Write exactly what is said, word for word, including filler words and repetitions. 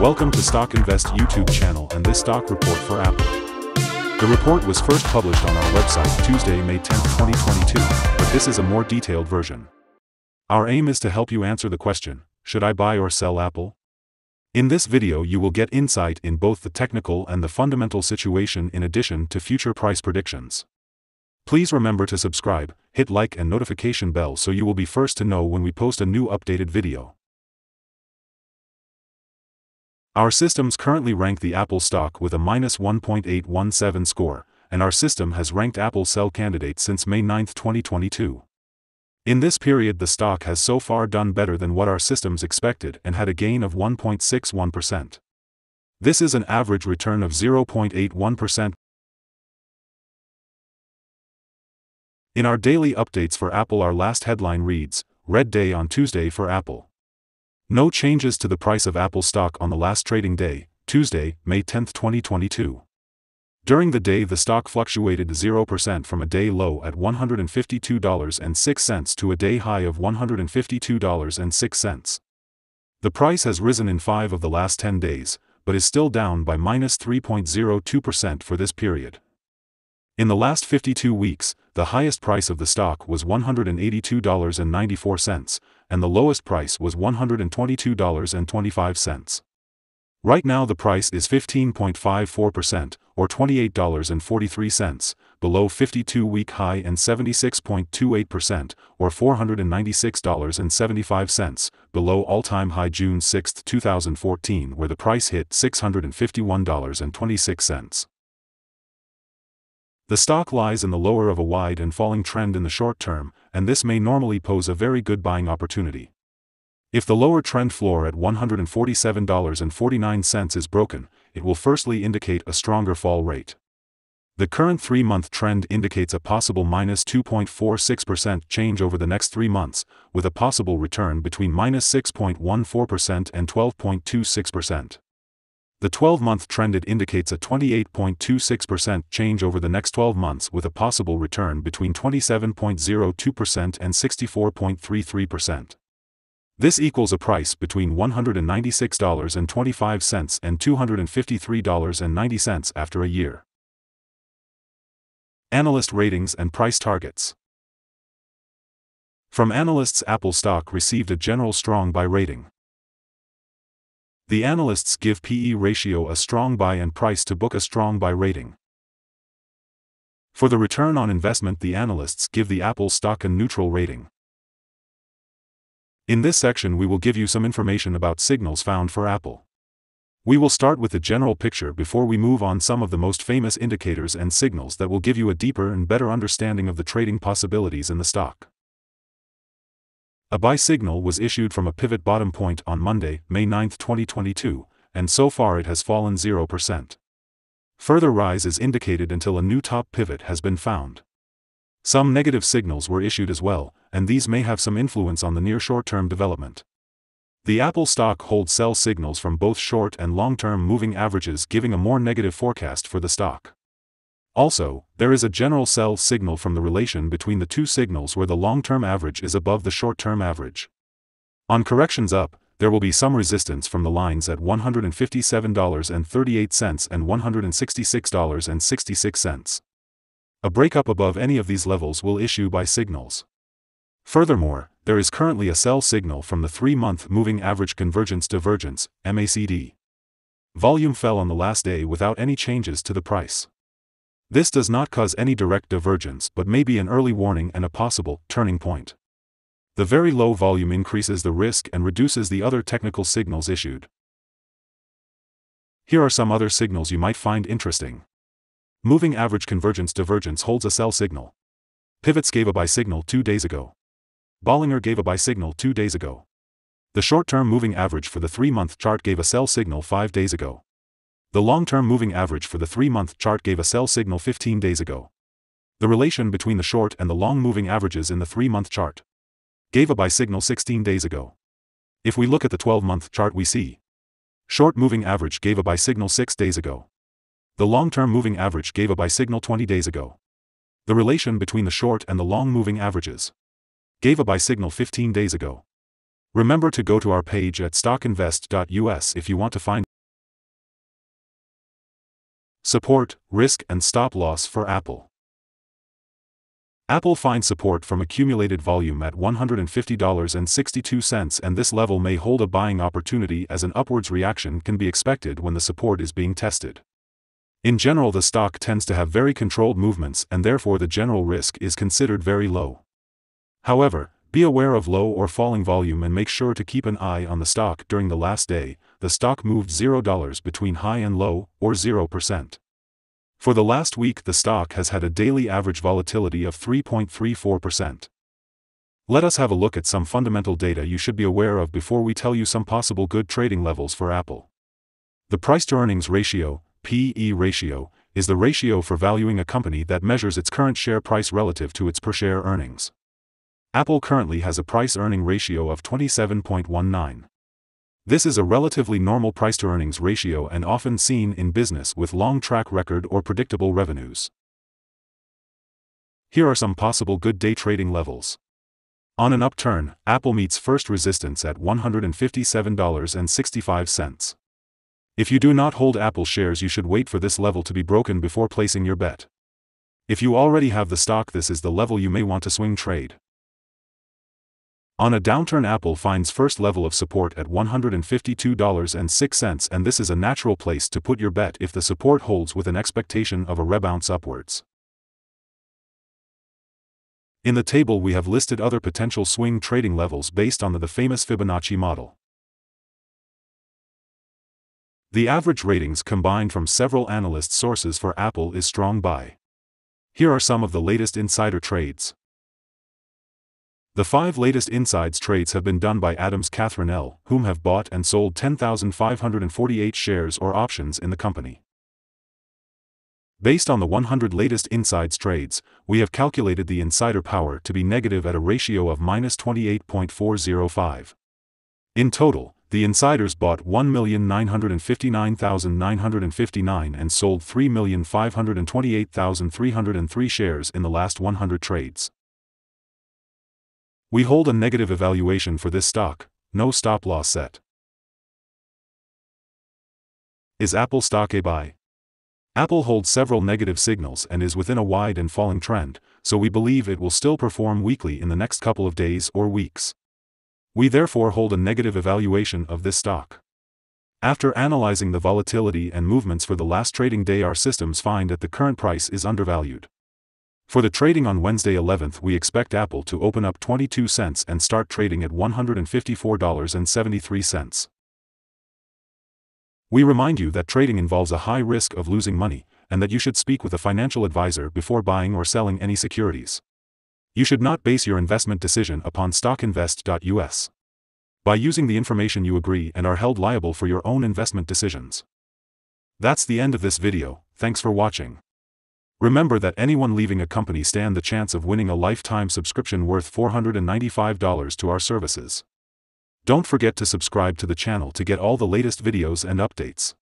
Welcome to Stock Invest YouTube channel and this stock report for Apple. The report was first published on our website Tuesday, May tenth twenty twenty-two, but this is a more detailed version. Our aim is to help you answer the question, should I buy or sell Apple? In this video you will get insight in both the technical and the fundamental situation in addition to future price predictions. Please remember to subscribe, hit like and notification bell so you will be first to know when we post a new updated video. Our systems currently rank the Apple stock with a minus one point eight one seven score, and our system has ranked Apple sell candidates since May ninth twenty twenty-two. In this period the stock has so far done better than what our systems expected and had a gain of one point six one percent. This is an average return of zero point eight one percent. In our daily updates for Apple our last headline reads, Red Day on Tuesday for Apple. No changes to the price of Apple stock on the last trading day, Tuesday, May tenth twenty twenty-two. During the day the stock fluctuated zero percent from a day low at one hundred fifty-two dollars and six cents to a day high of one hundred fifty-two dollars and six cents. The price has risen in five of the last ten days, but is still down by minus three point zero two percent for this period. In the last fifty-two weeks, the highest price of the stock was one hundred eighty-two dollars and ninety-four cents, and the lowest price was one hundred twenty-two dollars and twenty-five cents. Right now the price is fifteen point five four percent, or twenty-eight dollars and forty-three cents, below fifty-two week high and seventy-six point two eight percent, or four hundred ninety-six dollars and seventy-five cents, below all-time high June sixth two thousand fourteen where the price hit six hundred fifty-one dollars and twenty-six cents. The stock lies in the lower of a wide and falling trend in the short term, and this may normally pose a very good buying opportunity. If the lower trend floor at one hundred forty-seven dollars and forty-nine cents is broken, it will firstly indicate a stronger fall rate. The current three month trend indicates a possible minus two point four six percent change over the next three months, with a possible return between minus six point one four percent and twelve point two six percent. The twelve month trend it indicates a twenty-eight point two six percent change over the next twelve months with a possible return between twenty-seven point zero two percent and sixty-four point three three percent. This equals a price between one hundred ninety-six dollars and twenty-five cents and two hundred fifty-three dollars and ninety cents after a year. Analyst ratings and price targets. From analysts, Apple stock received a general strong buy rating. The analysts give P E ratio a strong buy and price to book a strong buy rating. For the return on investment, the analysts give the Apple stock a neutral rating. In this section we will give you some information about signals found for Apple. We will start with the general picture before we move on some of the most famous indicators and signals that will give you a deeper and better understanding of the trading possibilities in the stock. A buy signal was issued from a pivot bottom point on Monday, May ninth twenty twenty-two, and so far it has fallen zero percent. Further rise is indicated until a new top pivot has been found. Some negative signals were issued as well, and these may have some influence on the near short-term development. The Apple stock holds sell signals from both short and long-term moving averages, giving a more negative forecast for the stock. Also, there is a general sell signal from the relation between the two signals where the long-term average is above the short-term average. On corrections up, there will be some resistance from the lines at one hundred fifty-seven dollars and thirty-eight cents and one hundred sixty-six dollars and sixty-six cents. A breakup above any of these levels will issue buy signals. Furthermore, there is currently a sell signal from the three month moving average convergence divergence, M A C D. Volume fell on the last day without any changes to the price. This does not cause any direct divergence but may be an early warning and a possible turning point. The very low volume increases the risk and reduces the other technical signals issued. Here are some other signals you might find interesting. Moving average convergence divergence holds a sell signal. Pivots gave a buy signal two days ago. Bollinger gave a buy signal two days ago. The short-term moving average for the three month chart gave a sell signal five days ago. The long-term moving average for the three month chart gave a sell signal fifteen days ago. The relation between the short and the long moving averages in the three month chart gave a buy signal sixteen days ago. If we look at the twelve month chart we see short moving average gave a buy signal six days ago. The long-term moving average gave a buy signal twenty days ago. The relation between the short and the long moving averages gave a buy signal fifteen days ago. Remember to go to our page at stock invest dot U S if you want to find Support, risk and stop loss for Apple. Apple finds support from accumulated volume at one hundred fifty dollars and sixty-two cents, and this level may hold a buying opportunity as an upwards reaction can be expected when the support is being tested. In general, the stock tends to have very controlled movements and therefore the general risk is considered very low. However, be aware of low or falling volume and make sure to keep an eye on the stock. During the last day, the stock moved zero dollars between high and low, or zero percent. For the last week, the stock has had a daily average volatility of three point three four percent. Let us have a look at some fundamental data you should be aware of before we tell you some possible good trading levels for Apple. The price-to-earnings ratio, P E ratio, is the ratio for valuing a company that measures its current share price relative to its per-share earnings. Apple currently has a price-earning ratio of twenty-seven point one nine. This is a relatively normal price-to-earnings ratio and often seen in business with long track record or predictable revenues. Here are some possible good day trading levels. On an upturn, Apple meets first resistance at one hundred fifty-seven dollars and sixty-five cents. If you do not hold Apple shares, you should wait for this level to be broken before placing your bet. If you already have the stock, this is the level you may want to swing trade. On a downturn, Apple finds first level of support at one hundred fifty-two dollars and six cents, and this is a natural place to put your bet if the support holds with an expectation of a rebound upwards. In the table we have listed other potential swing trading levels based on the, the famous Fibonacci model. The average ratings combined from several analyst sources for Apple is strong buy. Here are some of the latest insider trades. The five latest insides trades have been done by Adams Catherine L., whom have bought and sold ten thousand five hundred forty-eight shares or options in the company. Based on the one hundred latest insides trades, we have calculated the insider power to be negative at a ratio of minus twenty-eight point four zero five. In total, the insiders bought one million nine hundred fifty-nine thousand nine hundred fifty-nine and sold three million five hundred twenty-eight thousand three hundred three shares in the last one hundred trades. We hold a negative evaluation for this stock, no stop loss set. Is Apple stock a buy? Apple holds several negative signals and is within a wide and falling trend, so we believe it will still perform weakly in the next couple of days or weeks. We therefore hold a negative evaluation of this stock. After analyzing the volatility and movements for the last trading day, our systems find that the current price is undervalued. For the trading on Wednesday the eleventh, we expect Apple to open up twenty-two cents and start trading at one hundred fifty-four dollars and seventy-three cents. We remind you that trading involves a high risk of losing money, and that you should speak with a financial advisor before buying or selling any securities. You should not base your investment decision upon stock invest dot U S. By using the information, you agree and are held liable for your own investment decisions. That's the end of this video. Thanks for watching. Remember that anyone leaving a company stands the chance of winning a lifetime subscription worth four hundred ninety-five dollars to our services. Don't forget to subscribe to the channel to get all the latest videos and updates.